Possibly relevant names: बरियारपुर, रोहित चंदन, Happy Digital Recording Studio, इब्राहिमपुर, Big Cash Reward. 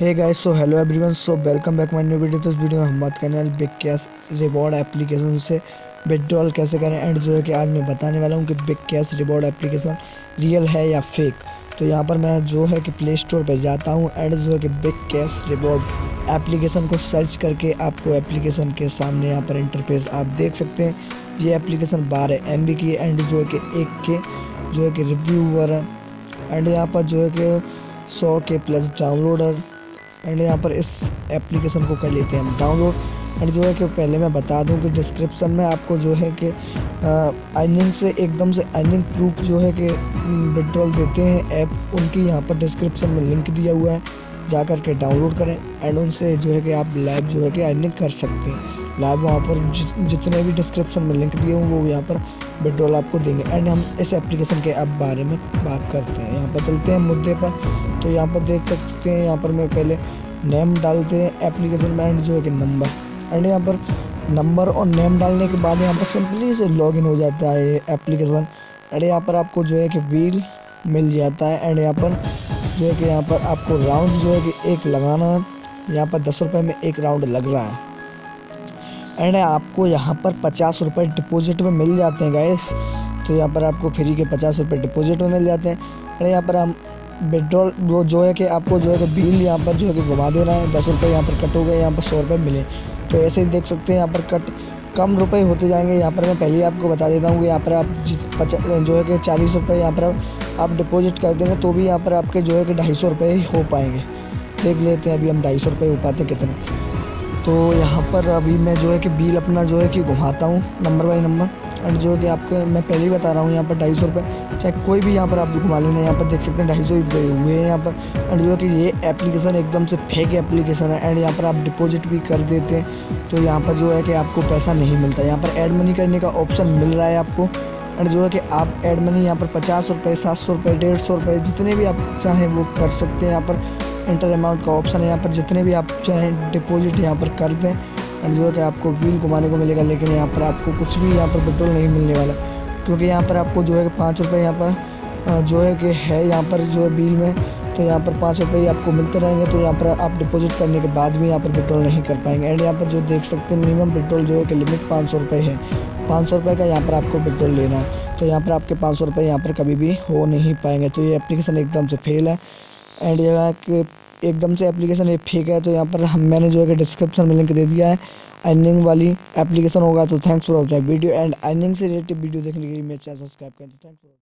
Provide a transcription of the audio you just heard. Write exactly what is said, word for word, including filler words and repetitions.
Hey guys, so hello everyone, so welcome back my new video. तो इस video में हम बात करने वाले बिग कैश रिवॉर्ड एप्लीकेशन से विड्रॉल कैसे करें एंड जो है कि आज मैं बताने वाला हूं कि big cash reward application real है या फेक। तो यहां पर मैं जो है कि प्ले स्टोर पर जाता हूँ एंड जो है कि बिग कैश रिवॉर्ड एप्लीकेशन को सर्च करके आपको एप्लीकेशन के सामने यहाँ पर इंटरफेस आप देख सकते हैं। ये एप्लीकेशन बारह एम बी की है एंड जो है कि एक के जो है कि रिव्यूअर है एंड यहाँ पर जो है कि सौ के प्लस डाउनलोडर एंड यहाँ पर इस एप्लीकेशन को कर लेते हैं हम डाउनलोड। एंड जो है कि पहले मैं बता दूं कि डिस्क्रिप्शन में आपको जो है कि अर्निंग से एकदम से अर्निंग प्रूफ जो है कि विड्रॉल देते हैं ऐप, उनकी यहाँ पर डिस्क्रिप्शन में लिंक दिया हुआ है, जा कर के डाउनलोड करें एंड उनसे जो है कि आप लाइव जो है कि अर्निंग कर सकते हैं। लाइव वहाँ पर जि, जितने भी डिस्क्रिप्शन में लिंक दिए होंगे वो यहाँ पर विड्रॉल आपको देंगे। एंड हम इस एप्लीकेशन के अब बारे में बात करते हैं। यहाँ पर चलते हैं मुद्दे पर। तो यहाँ पर देख सकते हैं, यहाँ पर मैं पहले नेम डालते हैं एप्लीकेशन में एंड जो है कि नंबर एंड यहाँ पर नंबर और नेम डालने के बाद यहाँ पर सिंपली से लॉगिन हो जाता है ये एप्लीकेशन। एंड यहाँ पर आपको जो है कि व्हील मिल जाता है एंड यहाँ पर जो है कि यहाँ पर आपको राउंड जो है कि एक लगाना है। यहाँ पर दस रुपये में एक राउंड लग रहा है एंड आपको यहाँ पर पचास रुपये डिपॉजिट में मिल जाते हैं गाइस। तो यहाँ पर आपको फ्री के पचास रुपये डिपॉजिट में मिल जाते हैं। एंड यहाँ पर हम विड्रॉल वो जो है कि आपको जो है कि बिल यहाँ पर जो है कि घुमा दे रहा है। दस रुपये यहाँ पर कट हो गए, यहाँ पर सौ रुपये मिले। तो ऐसे ही देख सकते हैं यहाँ पर कट कम रुपये होते जाएंगे। यहाँ पर मैं पहले आपको बता देता हूँ कि यहाँ पर आप जो है कि चालीस रुपये यहाँ पर आप डिपॉजिट कर देंगे तो भी यहाँ पर आपके जो है कि ढाई सौ रुपये ही हो पाएंगे। देख लेते हैं अभी हम ढाई सौ रुपये हो पाते कितने। तो यहाँ पर अभी मैं जो है कि बिल अपना जो है कि घुमाता हूँ नंबर बाई नंबर एंड जो है कि आपको मैं पहले ही बता रहा हूँ यहाँ पर ढाई सौ रुपये, चाहे कोई भी यहाँ पर आप घुमा लेना। यहाँ पर देख सकते हैं ढाई सौ रुपये हुए हैं यहाँ पर। एंड जो है कि ये एप्लीकेशन एकदम से फेक एप्लीकेशन है एंड यहाँ पर आप डिपॉजिट भी कर देते हैं तो यहाँ पर जो है कि आपको पैसा नहीं मिलता। यहाँ पर एड मनी करने का ऑप्शन मिल रहा है आपको एंड जो है कि आप एड मनी यहाँ पर पचास रुपये, सात सौ रुपये, डेढ़ सौ रुपये जितने भी आप चाहें वो कर सकते हैं। यहाँ पर इंटर अमाउंट का ऑप्शन है, यहाँ पर जितने भी आप चाहें डिपॉजिट यहाँ पर कर दें एंड जो है कि आपको व्हील घुमाने को मिलेगा। लेकिन यहाँ पर आपको कुछ भी यहाँ पर पेट्रोल नहीं मिलने वाला क्योंकि यहाँ पर आपको जो है कि पाँच रुपये यहाँ पर जो है कि है यहाँ पर जो है बिल में, तो यहाँ पर पाँच रुपये आपको मिलते रहेंगे। तो यहाँ पर आप डिपॉजिट करने के बाद भी यहाँ पर पेट्रोल नहीं कर पाएंगे। एंड यहाँ पर जो देख सकते हैं मिनिमम पेट्रोल जो है कि लिमिट पाँच सौ रुपये है। पाँच सौ रुपये का यहाँ पर आपको पेट्रोल लेना है तो यहाँ पर आपके पाँच सौ रुपये यहाँ पर कभी भी हो नहीं पाएंगे। तो ये एप्लीकेशन एकदम से फेल है एंड यहाँ के एकदम से एप्लीकेशन ये फेक है। तो यहाँ पर हम मैंने जो है कि डिस्क्रिप्शन में लिंक दे दिया है अर्निंग वाली एप्लीकेशन होगा। तो thanks for watching video and earning से रिलेटेड वीडियो देखने के लिए मेरे चैनल सब्सक्राइब करें। तो थैंक्स फॉर